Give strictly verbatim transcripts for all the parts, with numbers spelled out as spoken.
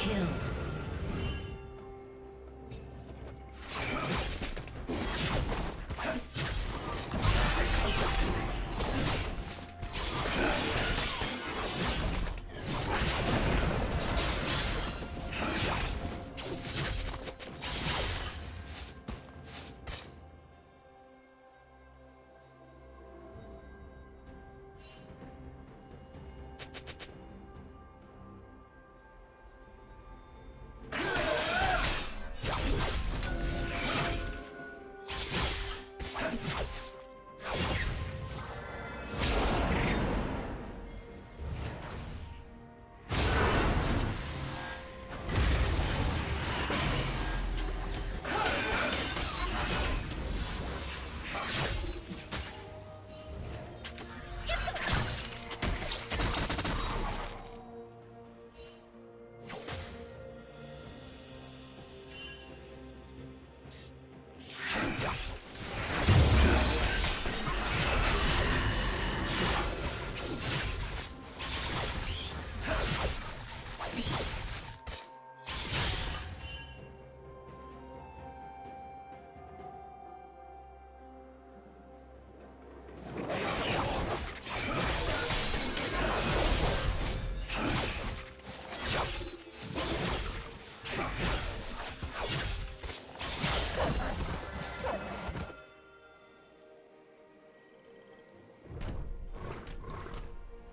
Kill.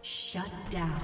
Shut down.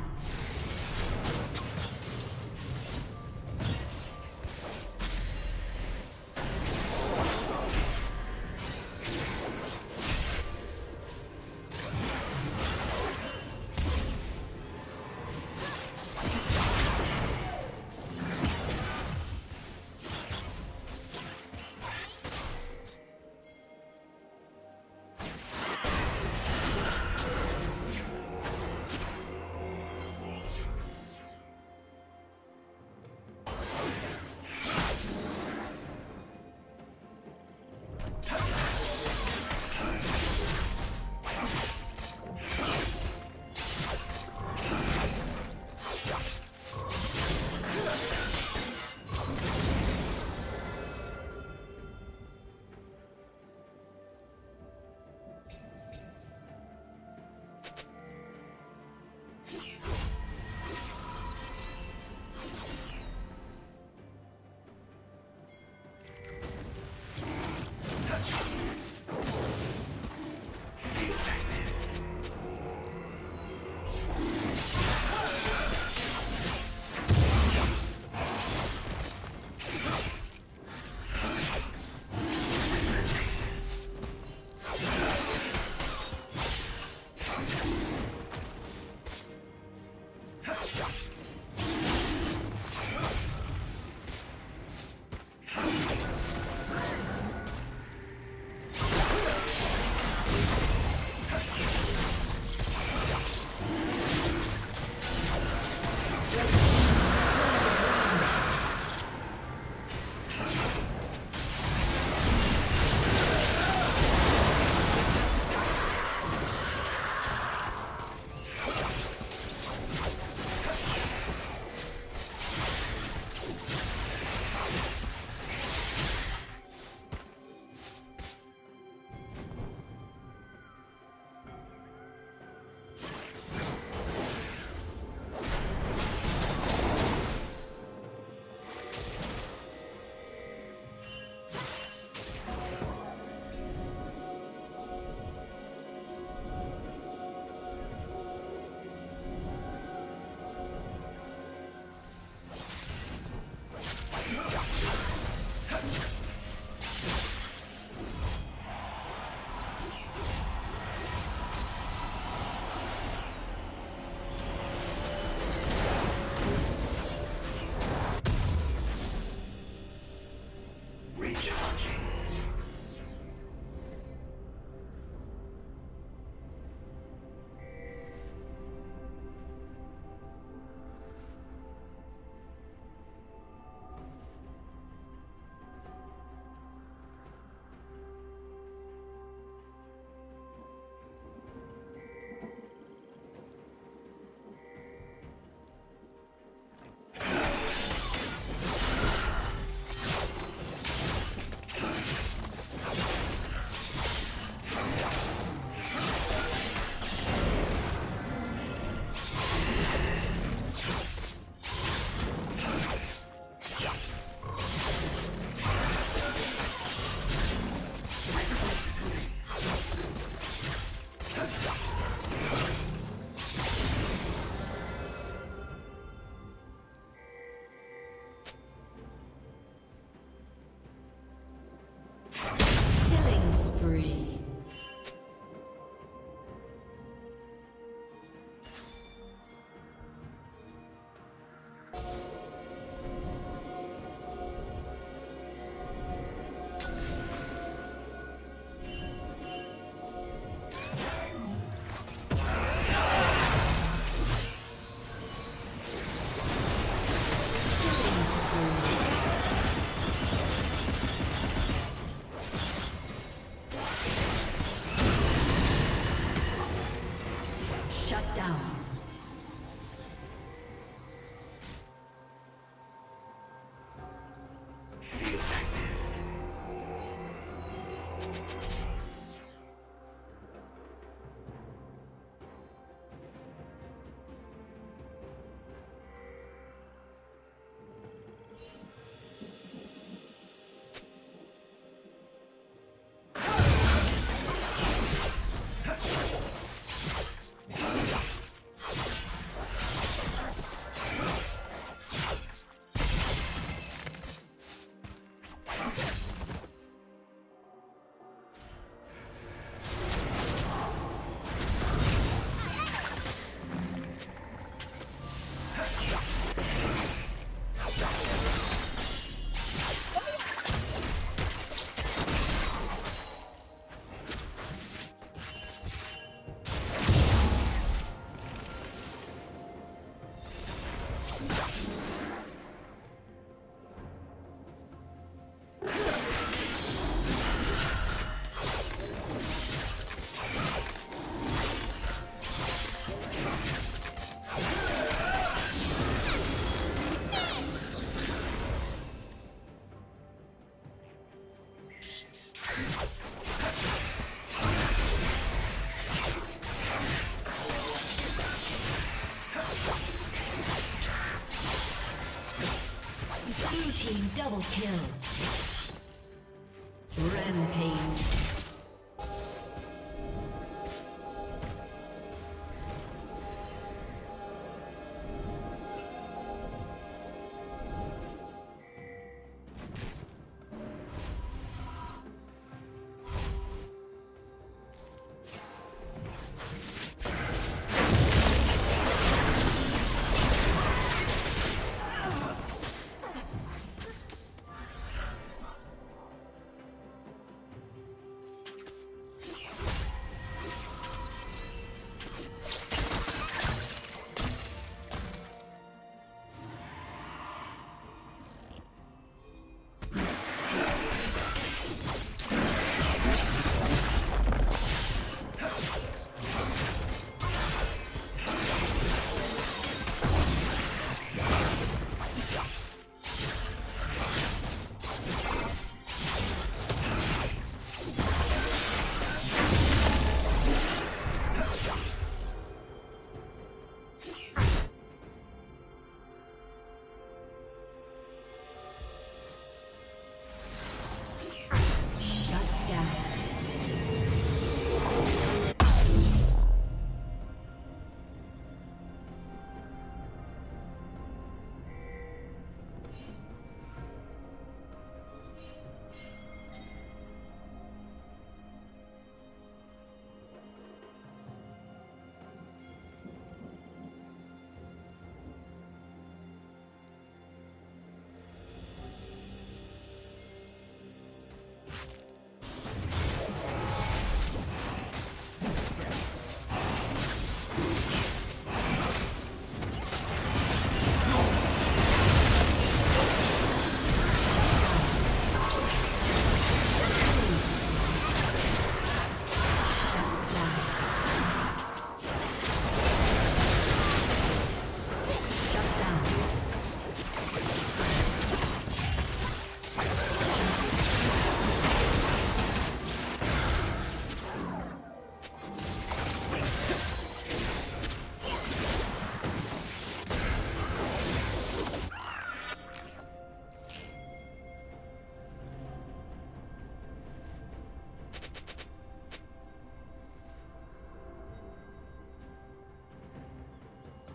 Blue team double kill. Rampage.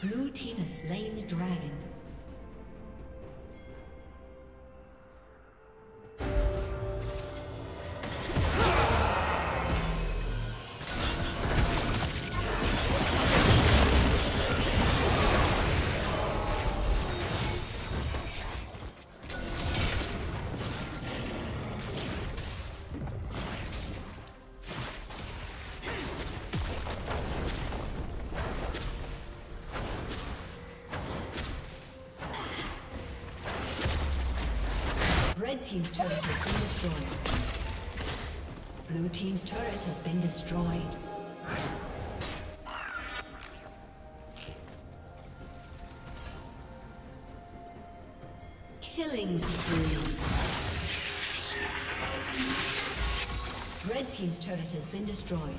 Blue team has slain the dragon. Red team's turret has been destroyed. Blue team's turret has been destroyed. Killing spree. Red team's turret has been destroyed.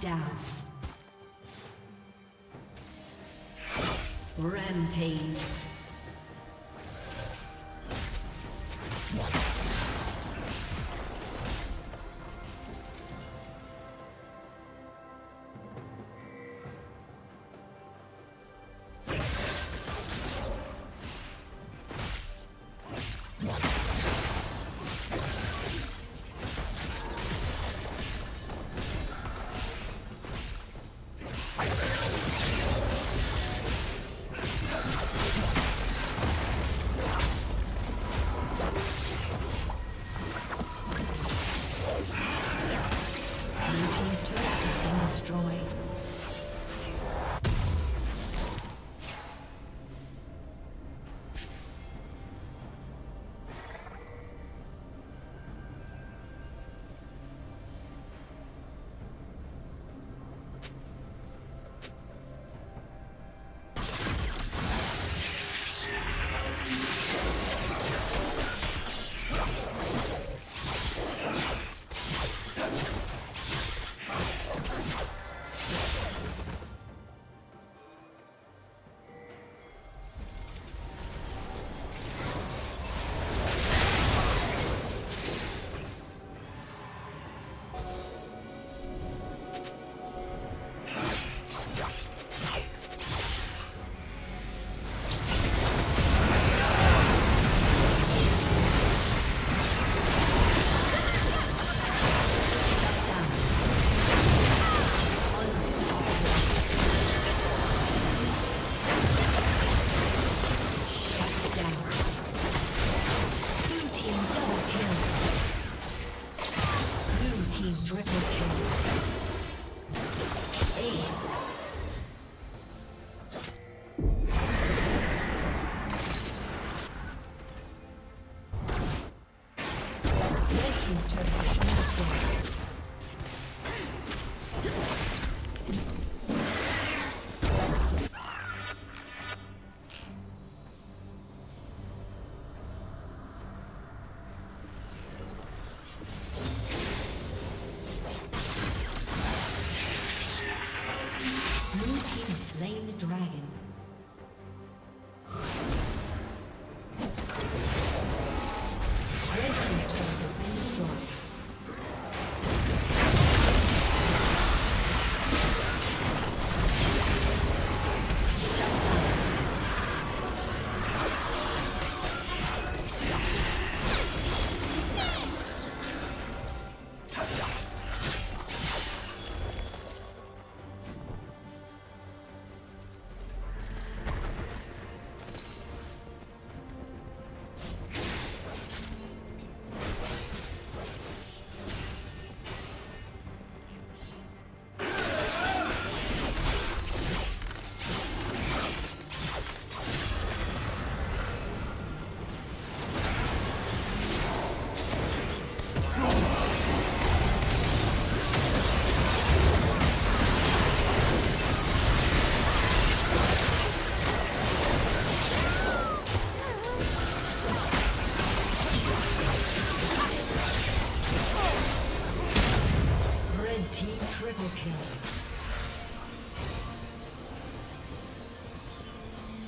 down. Rampage.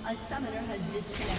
A summoner has disconnected.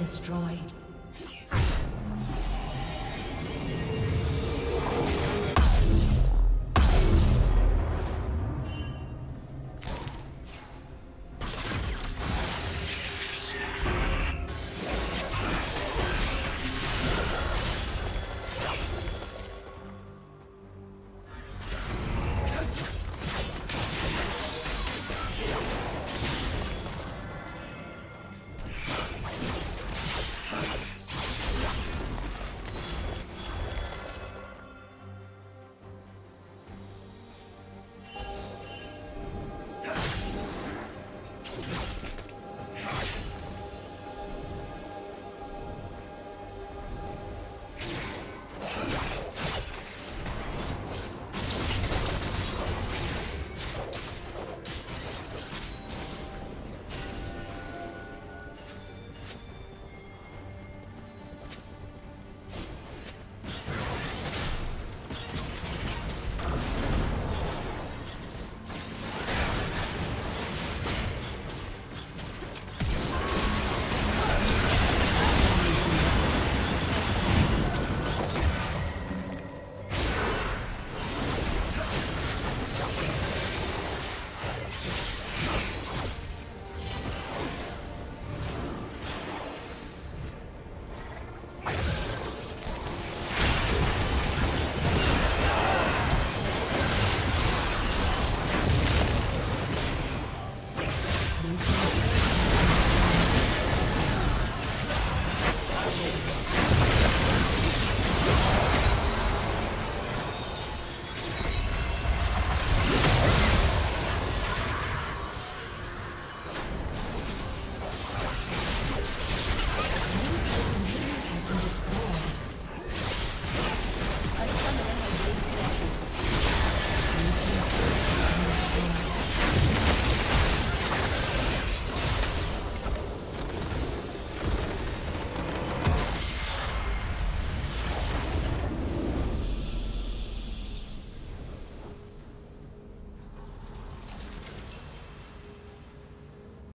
destroyed.